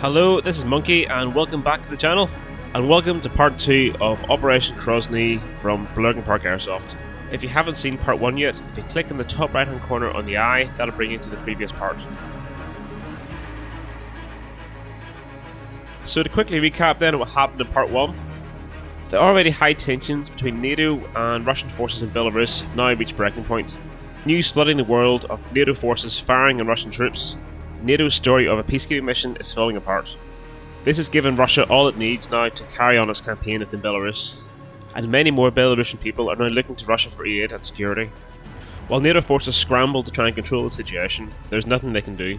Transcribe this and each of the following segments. Hello, this is Monkey and welcome back to the channel and welcome to part 2 of Operation Krasnoye from Bellurgan Park Airsoft. If you haven't seen part 1 yet, if you click in the top right hand corner on the eye, that'll bring you to the previous part. So to quickly recap then what happened in part 1, the already high tensions between NATO and Russian forces in Belarus now reached breaking point. News flooding the world of NATO forces firing on Russian troops. NATO's story of a peacekeeping mission is falling apart. This has given Russia all it needs now to carry on its campaign within Belarus, and many more Belarusian people are now looking to Russia for aid and security. While NATO forces scramble to try and control the situation, there's nothing they can do.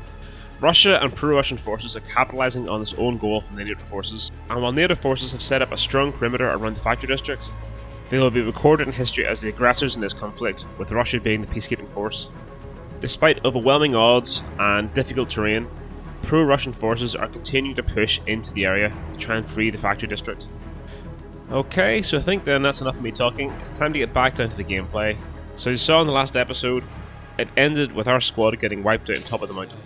Russia and pro-Russian forces are capitalising on this own goal from the NATO forces, and while NATO forces have set up a strong perimeter around the factory district, they will be recorded in history as the aggressors in this conflict, with Russia being the peacekeeping force. Despite overwhelming odds and difficult terrain, pro-Russian forces are continuing to push into the area to try and free the factory district. Okay, so I think then that's enough of me talking. It's time to get back down to the gameplay. So you saw in the last episode, it ended with our squad getting wiped out on top of the mountain.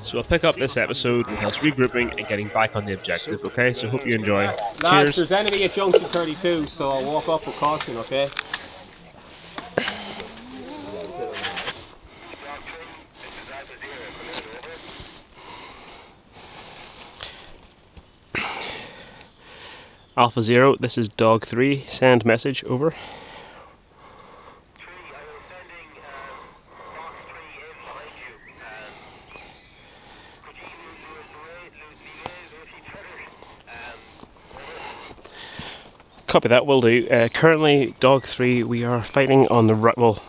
So I'll pick up this episode with us regrouping and getting back on the objective, okay? So hope you enjoy. Lads, cheers. There's enemy at Junction 32, so I'll walk off with caution, okay? Alpha Zero, this is Dog 3, send message, over. 3, I was sending Box 3 in behind you. Could you liaise with each other? Copy that, will do. Currently, Dog 3, we are fighting on the right, well,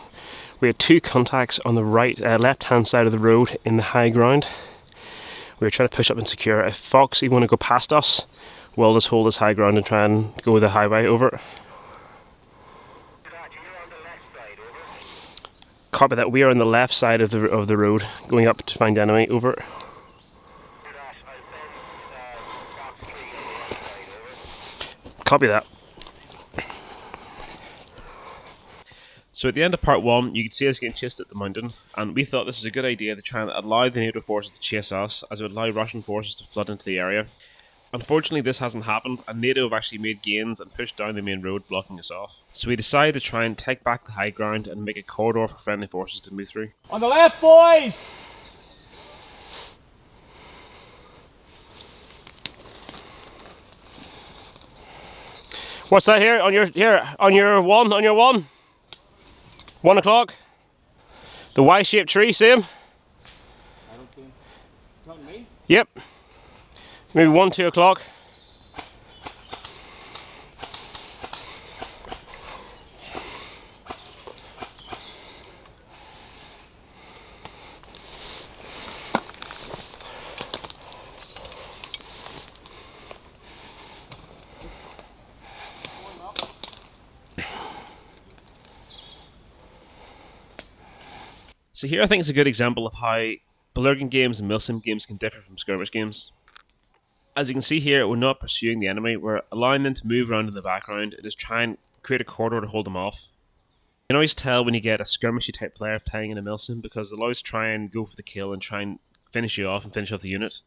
we had two contacts on the right, left-hand side of the road in the high ground. We were trying to push up and secure. If Fox, you want to go past us, we'll just hold this high ground and try and go the highway, over. Copy that, we are on the left side of the road, going up to find enemy, over. Copy that. So at the end of part 1, you could see us getting chased at the mountain, and we thought this was a good idea to try and allow the NATO forces to chase us, as it would allow Russian forces to flood into the area. Unfortunately, this hasn't happened, and NATO have actually made gains and pushed down the main road, blocking us off. So we decided to try and take back the high ground and make a corridor for friendly forces to move through. On the left, boys! What's that here? On your one? 1 o'clock? The Y-shaped tree, same? I don't think... Not me? Yep. Maybe 1, 2 o'clock. So here I think it's a good example of how Bellurgan games and milsim games can differ from skirmish games. As you can see here, we're not pursuing the enemy, we're allowing them to move around in the background and just try and create a corridor to hold them off. You can always tell when you get a skirmishy type player playing in a milsim because they'll always try and go for the kill and try and finish you off and finish off the unit.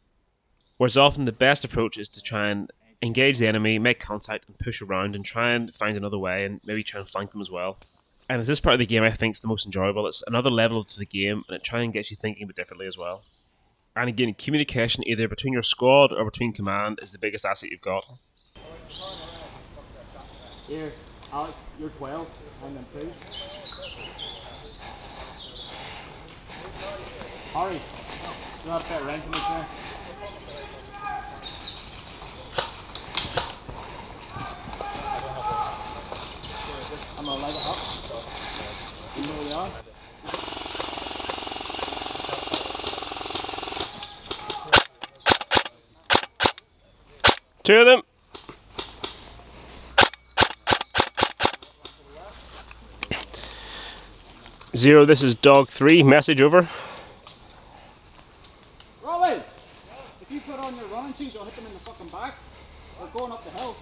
Whereas often the best approach is to try and engage the enemy, make contact and push around and try and find another way and maybe try and flank them as well. And this part of the game I think is the most enjoyable. It's another level to the game and it tries and gets you thinking a bit differently as well. And again, communication either between your squad or between command is the biggest asset you've got. Here, Alex, you're 12, and then 2. Hurry, you'll have a bit of range in this now. I'm going to light it up. You know where they are? Two of them. Zero, this is Dog 3, message, over. Rolly! If you put on your running shoes, you'll hit them in the fucking back. We're going up the hill.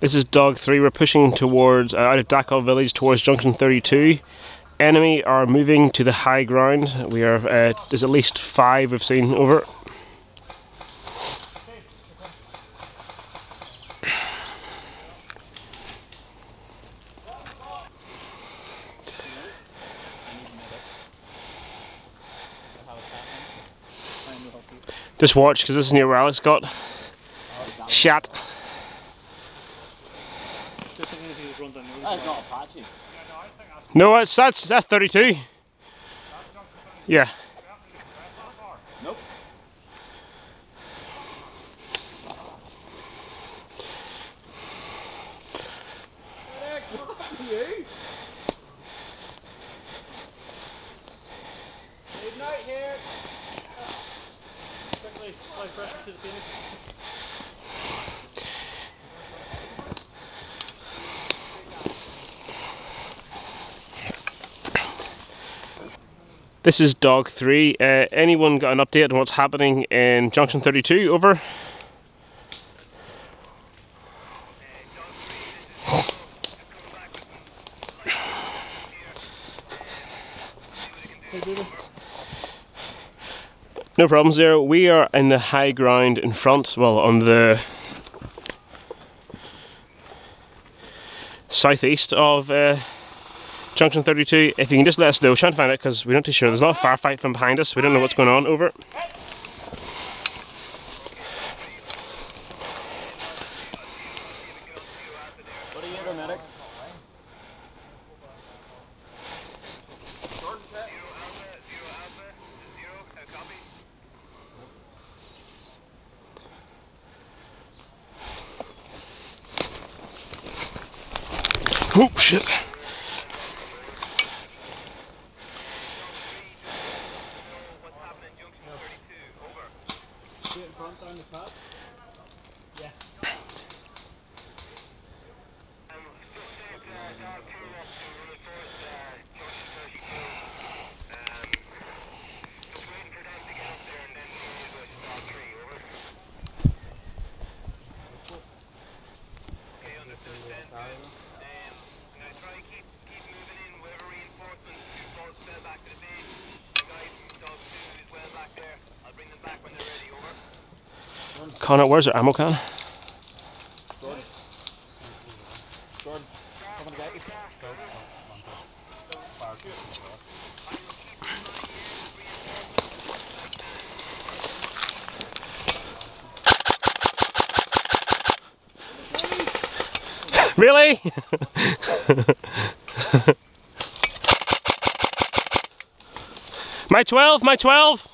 This is Dog 3. We're pushing towards, out of Dakov Village towards Junction 32. Enemy are moving to the high ground. We are, there's at least 5 we've seen, over. Just watch, because this is near where Alex got shot. No, that's 32. Yeah. Nope. Midnight here. Quickly, fly pressure to the finish. This is Dog 3. Anyone got an update on what's happening in Junction 32? Over. No problems there. We are in the high ground in front, well, on the southeast of Junction 32, if you can just let us know, try and find it because we're not too sure. There's a lot of firefight from behind us, we don't know what's going on, over. Oh shit. Connor, where's our ammo can? Jordan, coming to get you. Really? My 12, my 12!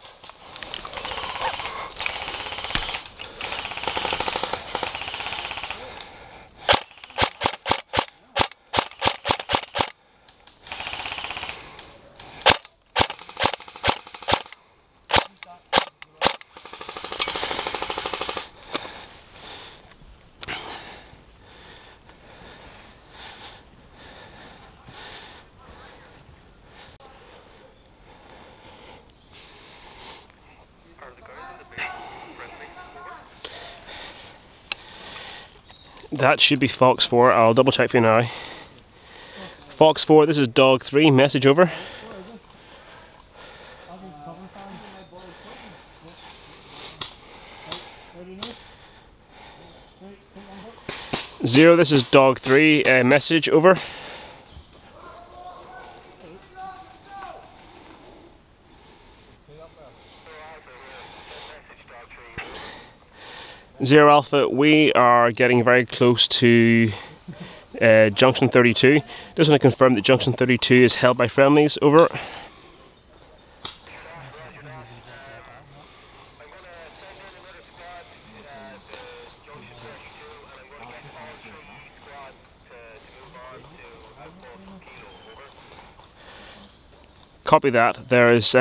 That should be Fox 4, I'll double check for you now. Fox 4, this is Dog 3, message over. Zero, this is Dog 3, message over. Zero Alpha, we are getting very close to Junction 32. Just want to confirm that Junction 32 is held by friendlies, over. Copy that, there is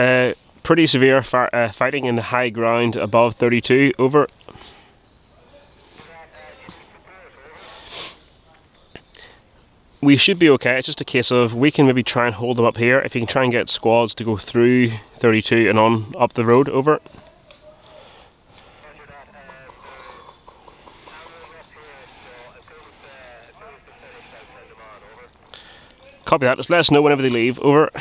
pretty severe fighting in the high ground above 32, over. We should be okay, it's just a case of we can maybe try and hold them up here if you can try and get squads to go through 32 and on up the road, over. Copy that, just let us know whenever they leave, over.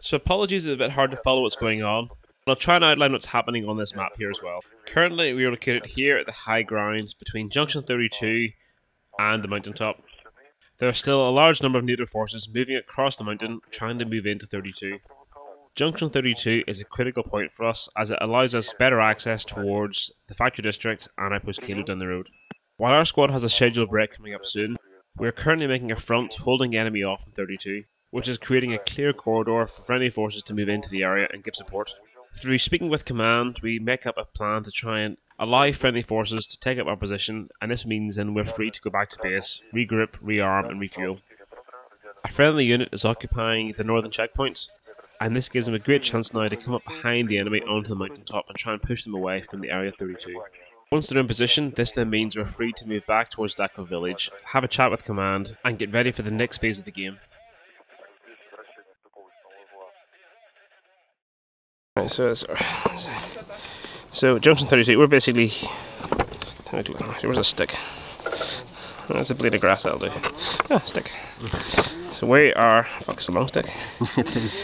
So apologies, it's a bit hard to follow what's going on. I'll try and outline what's happening on this map here as well. Currently we are located here at the high grounds between Junction 32 and the mountaintop. There are still a large number of NATO forces moving across the mountain, trying to move into 32. Junction 32 is a critical point for us as it allows us better access towards the factory district and outpost Kilo down the road. While our squad has a scheduled break coming up soon, we are currently making a front holding the enemy off in 32, which is creating a clear corridor for friendly forces to move into the area and give support. Through speaking with command, we make up a plan to try and allow friendly forces to take up our position, and this means then we're free to go back to base, regroup, rearm and refuel. A friendly unit is occupying the northern checkpoint, and this gives them a great chance now to come up behind the enemy onto the mountaintop and try and push them away from the area 32. Once they're in position, this then means we're free to move back towards Dakov Village, have a chat with command and get ready for the next phase of the game. Right, so Junction 32, we're basically, where's a stick? That's a blade of grass, that'll do. Ah, stick. So we are, fuck, it's a long stick. It is.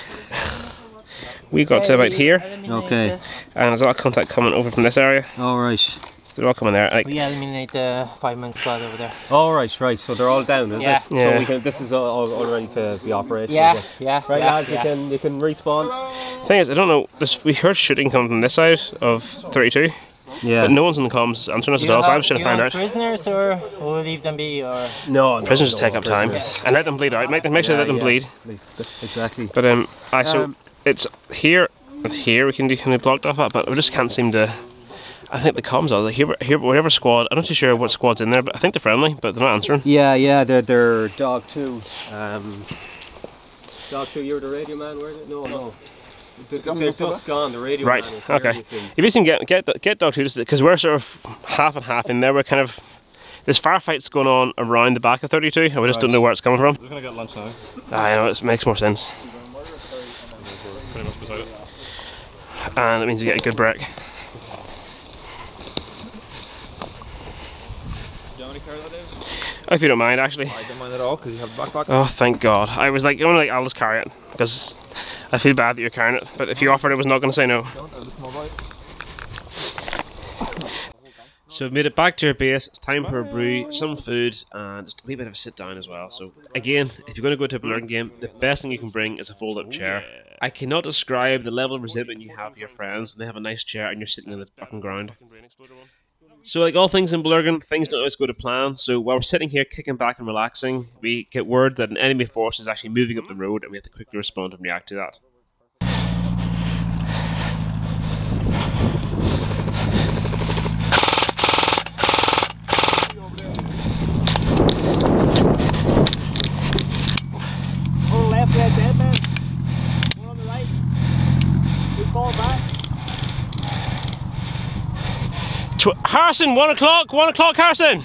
We got to about here. Okay. And there's a lot of contact coming over from this area. Alright. So they're all coming there. Like, we eliminate the fireman squad over there. Alright, right, so they're all down, is it? Yeah. So we can, this is all ready to be operated. Yeah, yeah. Right, yeah, lads, yeah. You can respawn. Thing is, I don't know, we heard shooting coming from this side of 32, yeah, but no one's in the comms answering us at all, so I'm just trying to find out. Prisoners, or we'll leave them be, or...? No, prisoners take up time, and let them bleed out, make sure they let them bleed. Exactly. But, so it's here, and here we can do blocked off at, but we just can't seem to... I think the comms are like here, whatever squad. I'm not too sure what squad's in there, but I think they're friendly, but they're not answering. Yeah, yeah, they're Dog 2. Dog 2, you're the radio man, where is it? No. They're just gone, the radio right, man is okay. If you can get Dog 2, because we're sort of half and half in there, we're kind of... There's firefights going on around the back of 32, and we just don't know where it's coming from. We're going to get lunch now. I know, it makes more sense. Pretty much beside it. And it means you get a good break. Do you know how many carry that is? Oh, if you don't mind, actually. I don't mind at all, because you have a backpack. Oh, thank God. I was like, I'll just carry it, because... I feel bad that you're carrying it, but if you offered, I was not going to say no. So we've made it back to our base, it's time for a brew, some food, and just a wee bit of a sit down as well. So again, if you're going to go to a Bellurgan game, the best thing you can bring is a fold up chair. I cannot describe the level of resentment you have for your friends when they have a nice chair and you're sitting on the fucking ground. So like all things in Bellurgan, things don't always go to plan, so while we're sitting here kicking back and relaxing, we get word that an enemy force is actually moving up the road and we have to quickly respond and react to that. Harrison, 1 o'clock, 1 o'clock, Harrison!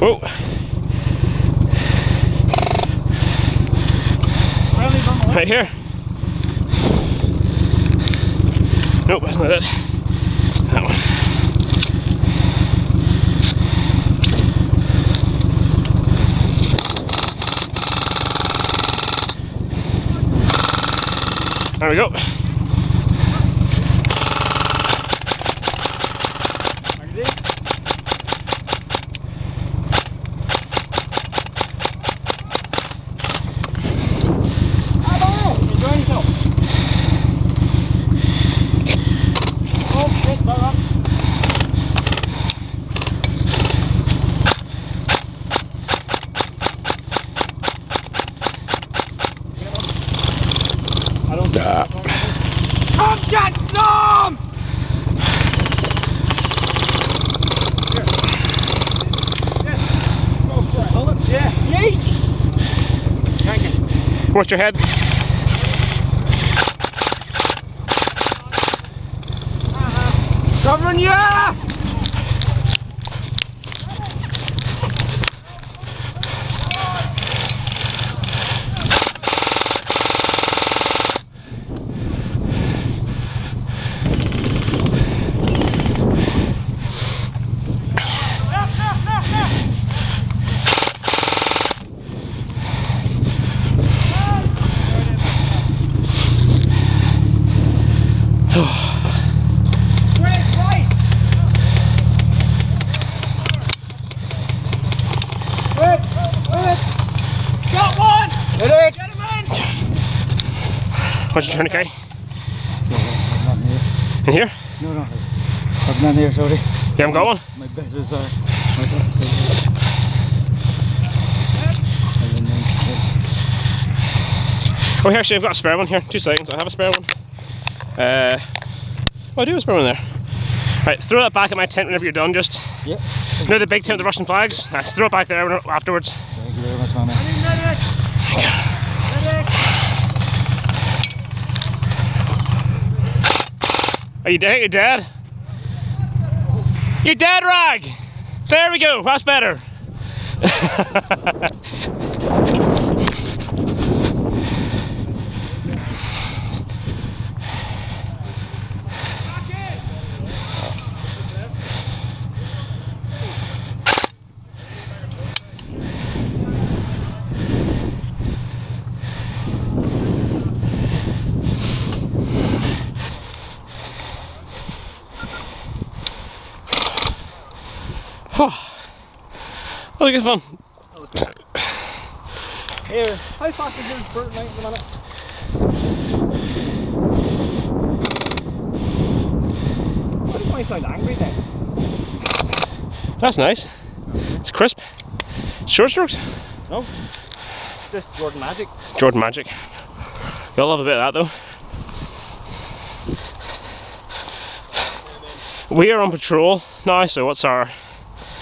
Whoa! Right here. Nope, that's not it. That one. There we go. Watch your head. Covering you! What's your turn, okay? No, not in here. In here? No, no. I'm not in here, sorry. Yeah, I'm going. My best is oh, here, actually, I've got a spare one here. 2 seconds. I have a spare one. Oh, I do have a spare one there. Right, throw that back at my tent whenever you're done, just. Yep. You know the big tent with the Russian flags? Right, throw it back there afterwards. Thank you very much, man. I need are you dead? You're dead? You're dead, Rag! There we go, that's better. Oh, that was good fun. Anyway, how fast is this bird night in a minute? Why does mine sound angry then? That's nice. It's crisp. Short strokes? No. Just Jordan Magic. Jordan Magic. You'll love a bit of that though. We are on patrol now, so what's our...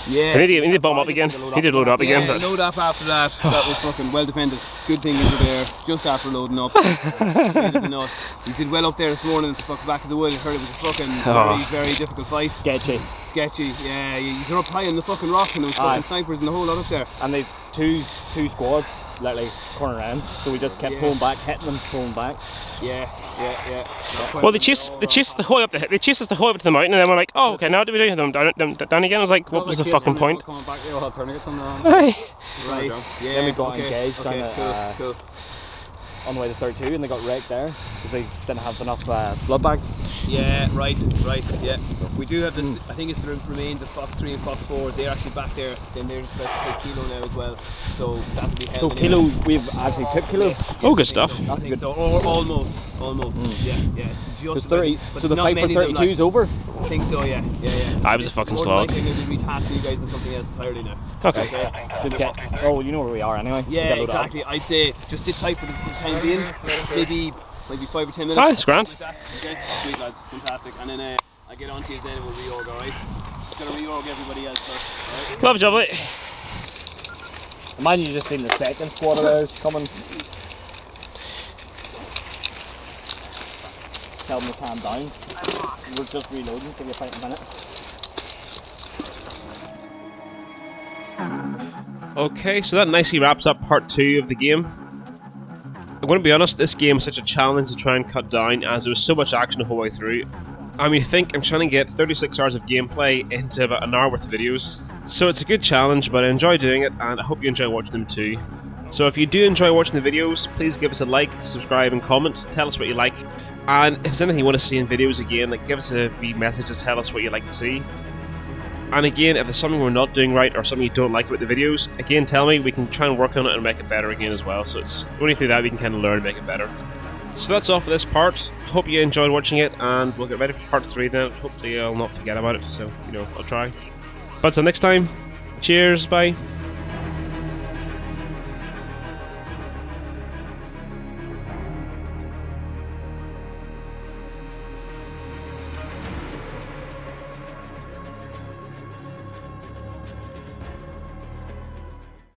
Yeah, we need to bomb up again. He did load up again. But load up after that. That was fucking well defended. Good thing you were there just after loading up. You did well up there this morning at the fucking back of the wood. I heard it was a fucking very, very difficult fight. Sketchy. Sketchy. Yeah, you're up high on the fucking rock and there was fucking snipers and the whole lot up there. And they two squads like corner around, so we just kept pulling back, hitting them, pulling back. Yeah. Well, they chased us the whole way up to the mountain, and then we're like, oh, okay, now do we do them down again? I was like, what was the fucking point? Back, they all had tourniquets on their arms. Right. Yeah. Then we got engaged down at, on the way to 32, and they got wrecked there because they didn't have enough blood bags. Yeah, right, yeah. We do have this, I think it's the remains of Fox 3 and Fox 4, they're actually back there, then they're just about to take Kilo now as well. So that'll be hell. So Kilo, we've actually took Kilo. Oh, good stuff. So. That's good. So, or almost, yeah. It's just 30, so the fight for 32 is over? I think so, yeah. I was a fucking slog. I'm going to be tasking you guys in something else entirely now. Okay. Just get, oh, you know where we are anyway. Yeah, exactly. I'd say just sit tight for the time being, maybe 5 or 10 minutes. Oh, it's grand. Okay. Sweet lads, fantastic. And then I get on to you and we'll reorg, alright? Just gotta reorg everybody else first, alright? Love job, mate. Imagine you just seen the second squad of those coming. Tell them to calm down. We're just reloading, so we're fighting minutes. Okay, so that nicely wraps up part 2 of the game. I'm going to be honest, this game is such a challenge to try and cut down as there was so much action the whole way through. I mean, you think I'm trying to get 36 hours of gameplay into about an hour worth of videos. So it's a good challenge, but I enjoy doing it and I hope you enjoy watching them too. So if you do enjoy watching the videos, please give us a like, subscribe and comment, tell us what you like. And if there's anything you want to see in videos again, like give us a wee message to tell us what you'd like to see. And again, if there's something we're not doing right or something you don't like about the videos, again tell me, we can try and work on it and make it better again as well, so it's only through that we can kind of learn and make it better. So that's all for this part, hope you enjoyed watching it and we'll get ready for part 3 then, hopefully I'll not forget about it, so, you know, I'll try. But until next time, cheers, bye!